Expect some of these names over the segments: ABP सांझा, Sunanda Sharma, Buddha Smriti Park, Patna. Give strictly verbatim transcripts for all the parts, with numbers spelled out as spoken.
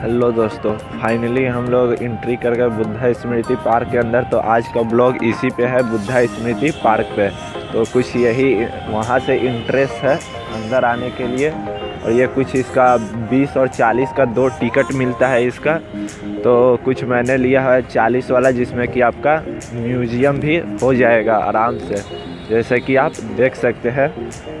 Hello दोस्तों, finally हम लोग एंट्री कर गए बुद्धा स्मृति पार्क के अंदर। तो आज का ब्लॉग इसी पे है, बुद्धा स्मृति पार्क पे। तो कुछ यही वहाँ से इंटरेस्ट है अंदर आने के लिए। और ये कुछ इसका बीस और चालीस का दो टिकट मिलता है इसका। तो कुछ मैंने लिया है चालीस वाला, जिसमें कि आपका म्यूजियम भी हो जाएगा आराम से। जैसे कि आप देख सकते हैं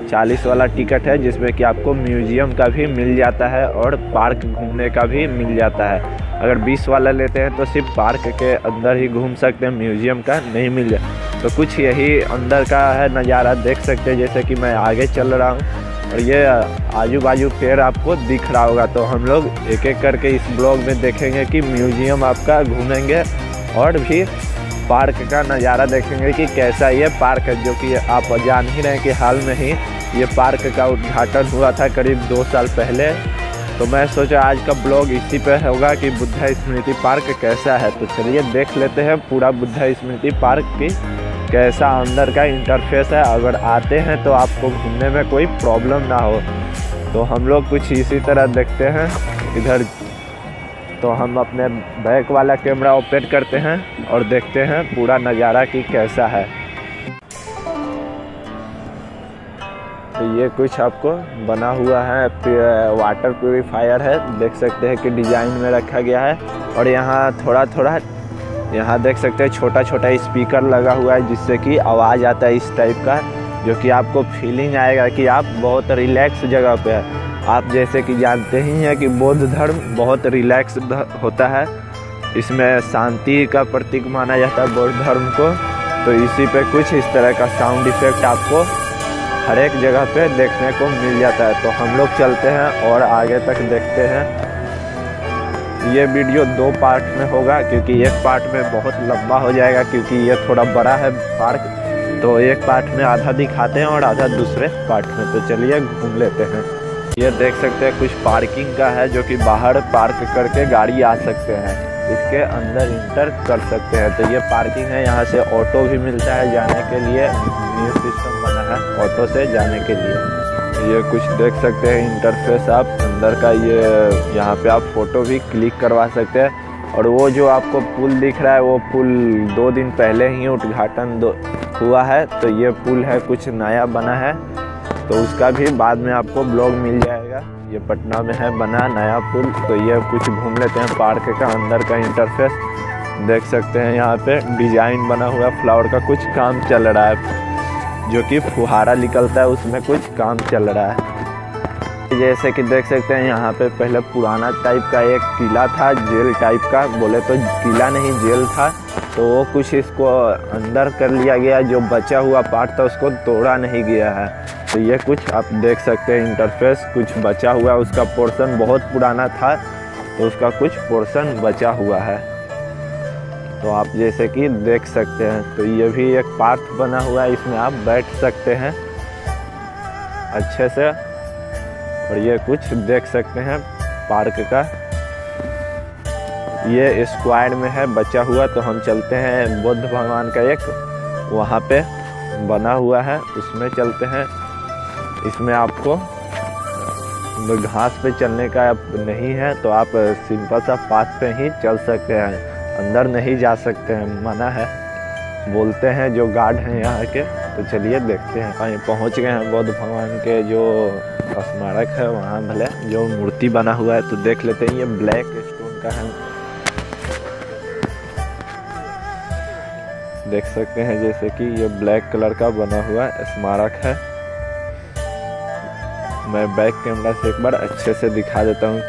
चालीस वाला टिकट है, जिसमें कि आपको म्यूजियम का भी मिल जाता है और पार्क घूमने का भी मिल जाता है। अगर बीस वाला लेते हैं तो सिर्फ पार्क के अंदर ही घूम सकते हैं, म्यूजियम का नहीं मिल जाए। तो कुछ यही अंदर का है नज़ारा, देख सकते हैं। जैसे कि मैं आगे चल रहा हूँ और ये आजू बाजू पेड़ आपको दिख रहा होगा। तो हम लोग एक एक करके इस ब्लॉग में देखेंगे कि म्यूजियम आपका घूमेंगे और भी पार्क का नज़ारा देखेंगे कि कैसा ये पार्क है। जो कि आप जान ही रहे हैं कि हाल में ही ये पार्क का उद्घाटन हुआ था करीब दो साल पहले। तो मैं सोचा आज का ब्लॉग इसी पे होगा कि बुद्धा स्मृति पार्क कैसा है। तो चलिए देख लेते हैं पूरा बुद्धा स्मृति पार्क की कैसा अंदर का इंटरफेस है। अगर आते हैं तो आपको घूमने में कोई प्रॉब्लम ना हो। तो हम लोग कुछ इसी तरह देखते हैं इधर। तो हम अपने बैक वाला कैमरा ऑपरेट करते हैं और देखते हैं पूरा नज़ारा कि कैसा है। तो ये कुछ आपको बना हुआ है, वाटर प्योरीफायर है, देख सकते हैं कि डिज़ाइन में रखा गया है। और यहाँ थोड़ा थोड़ा यहाँ देख सकते हैं छोटा छोटा स्पीकर लगा हुआ है, जिससे कि आवाज़ आता है इस टाइप का, जो कि आपको फीलिंग आएगा कि आप बहुत रिलैक्स जगह पे हैं। आप जैसे कि जानते ही हैं कि बौद्ध धर्म बहुत रिलैक्स होता है, इसमें शांति का प्रतीक माना जाता है बौद्ध धर्म को। तो इसी पे कुछ इस तरह का साउंड इफेक्ट आपको हर एक जगह पर देखने को मिल जाता है। तो हम लोग चलते हैं और आगे तक देखते हैं। ये वीडियो दो पार्ट में होगा, क्योंकि एक पार्ट में बहुत लंबा हो जाएगा, क्योंकि ये थोड़ा बड़ा है पार्क। तो एक पार्ट में आधा दिखाते हैं और आधा दूसरे पार्ट में। तो चलिए घूम लेते हैं। ये देख सकते हैं कुछ पार्किंग का है, जो कि बाहर पार्क करके गाड़ी आ सकते हैं, इसके अंदर इंटर कर सकते हैं। तो ये पार्किंग है, यहाँ से ऑटो भी मिलता है जाने के लिए। न्यू सिस्टम बना है ऑटो से जाने के लिए। ये कुछ देख सकते हैं इंटरफेस आप अंदर का। ये यहाँ पे आप फ़ोटो भी क्लिक करवा सकते हैं। और वो जो आपको पुल दिख रहा है, वो पुल दो दिन पहले ही उद्घाटन हुआ है। तो ये पुल है, कुछ नया बना है, तो उसका भी बाद में आपको ब्लॉग मिल जाएगा। ये पटना में है बना नया पुल। तो ये कुछ घूम लेते हैं पार्क का अंदर का इंटरफेस। देख सकते हैं यहाँ पर डिज़ाइन बना हुआ फ्लावर का कुछ काम चल रहा है, जो कि फुहारा निकलता है उसमें कुछ काम चल रहा है। जैसे कि देख सकते हैं यहाँ पे पहले पुराना टाइप का एक किला था, जेल टाइप का, बोले तो किला नहीं जेल था। तो वो कुछ इसको अंदर कर लिया गया, जो बचा हुआ पार्ट था उसको तोड़ा नहीं गया है। तो ये कुछ आप देख सकते हैं इंटरफेस, कुछ बचा हुआ उसका पोर्शन, बहुत पुराना था तो उसका कुछ पोर्शन बचा हुआ है, तो आप जैसे कि देख सकते हैं। तो ये भी एक पार्क बना हुआ है, इसमें आप बैठ सकते हैं अच्छे से। और ये कुछ देख सकते हैं पार्क का, ये स्क्वायर में है बचा हुआ। तो हम चलते हैं, बुद्ध भगवान का एक वहाँ पे बना हुआ है, उसमें चलते हैं। इसमें आपको घास पे चलने का नहीं है, तो आप सिंपल सा पाथ पे ही चल सकते हैं, अंदर नहीं जा सकते हैं, मना है बोलते हैं जो गार्ड हैं यहाँ के। तो चलिए देखते हैं। कहीं पहुँच गए हैं बौद्ध भगवान के जो स्मारक है, वहाँ भले जो मूर्ति बना हुआ है। तो देख लेते हैं, ये ब्लैक स्टोन का है, देख सकते हैं। जैसे कि ये ब्लैक कलर का बना हुआ स्मारक है। मैं बैक कैमरा से एक बार अच्छे से दिखा देता हूँ।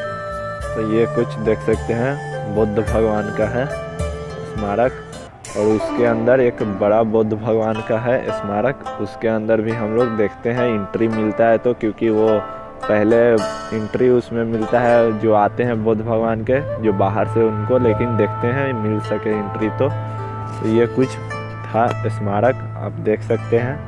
तो ये कुछ देख सकते हैं बुद्ध भगवान का है स्मारक, और उसके अंदर एक बड़ा बुद्ध भगवान का है स्मारक। उसके अंदर भी हम लोग देखते हैं एंट्री मिलता है, तो क्योंकि वो पहले एंट्री उसमें मिलता है जो आते हैं बुद्ध भगवान के, जो बाहर से उनको, लेकिन देखते हैं मिल सके एंट्री। तो ये कुछ था स्मारक, आप देख सकते हैं।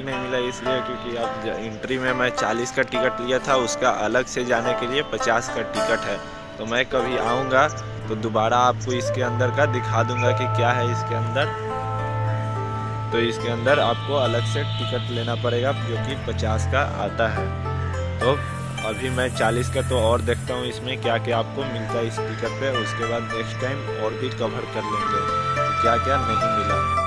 एंट्री नहीं मिला इसलिए क्योंकि अब एंट्री में मैं चालीस का टिकट लिया था, उसका अलग से जाने के लिए पचास का टिकट है। तो मैं कभी आऊँगा तो दोबारा आपको इसके अंदर का दिखा दूँगा कि क्या है इसके अंदर। तो इसके अंदर आपको अलग से टिकट लेना पड़ेगा जो कि पचास का आता है। तो अभी मैं चालीस का तो और देखता हूँ इसमें क्या क्या आपको मिलता है इस टिकट पे, उसके बाद नेक्स्ट टाइम और भी कवर कर लेंगे क्या क्या नहीं मिला।